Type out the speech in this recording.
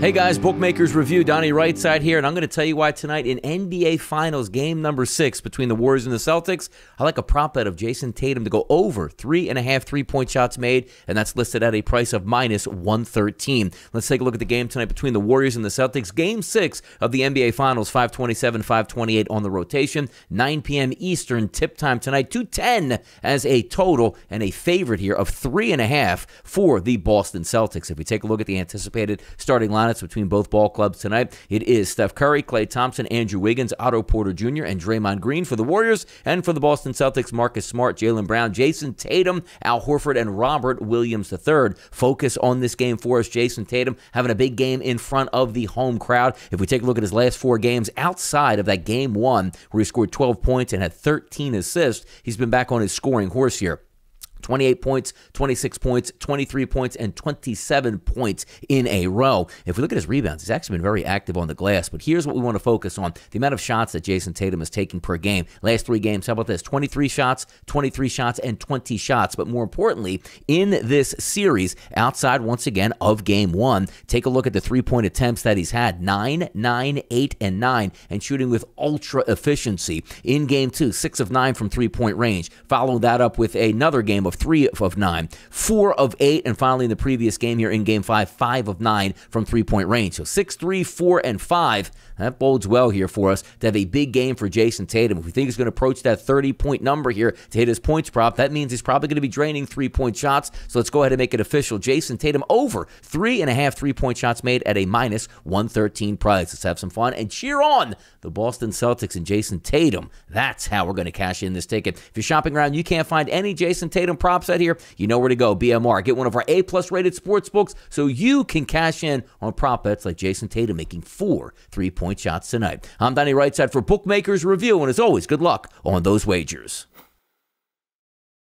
Hey guys, Bookmakers Review, Donnie RightSide here, and I'm going to tell you why tonight in NBA Finals Game Number 6 between the Warriors and the Celtics, I like a prop bet of Jayson Tatum to go over 3.5 3-point shots made, and that's listed at a price of -113. Let's take a look at the game tonight between the Warriors and the Celtics. Game 6 of the NBA Finals, 5:27, 5:28 on the rotation, 9 p.m. Eastern tip time tonight, 210 as a total, and a favorite here of 3.5 for the Boston Celtics. If we take a look at the anticipated starting line between both ball clubs tonight, it is Steph Curry, Klay Thompson, Andrew Wiggins, Otto Porter Jr., and Draymond Green for the Warriors, and for the Boston Celtics, Marcus Smart, Jaylen Brown, Jayson Tatum, Al Horford, and Robert Williams III. Focus on this game for us. Jayson Tatum having a big game in front of the home crowd. If we take a look at his last 4 games outside of that game 1 where he scored 12 points and had 13 assists, he's been back on his scoring horse here. 28 points, 26 points, 23 points, and 27 points in a row. If we look at his rebounds, he's actually been very active on the glass, but here's what we want to focus on: the amount of shots that Jayson Tatum is taking per game. Last 3 games, how about this? 23 shots, 23 shots, and 20 shots. But more importantly, in this series, outside once again of game 1, take a look at the 3-point attempts that he's had: 9, 9, 8, and 9, and shooting with ultra efficiency. In game 2, 6 of 9 from 3-point range. Follow that up with another game of 3 of 9, 4 of 8, and finally in the previous game here in game 5, 5 of 9 from 3-point range. So 6, 3, 4, and 5. That bodes well here for us to have a big game for Jayson Tatum. If we think he's going to approach that 30-point number here to hit his points prop, that means he's probably going to be draining 3-point shots. So let's go ahead and make it official. Jayson Tatum over 3.5 3-point shots made at a -113 price. Let's have some fun and cheer on the Boston Celtics and Jayson Tatum. That's how we're going to cash in this ticket. If you're shopping around, you can't find any Jayson Tatum props out here, you know where to go. BMR. Get one of our A+ rated sports books so you can cash in on prop bets like Jayson Tatum making 4 3-point shots tonight. I'm Donnie RightSide for Bookmakers Review, and as always, good luck on those wagers.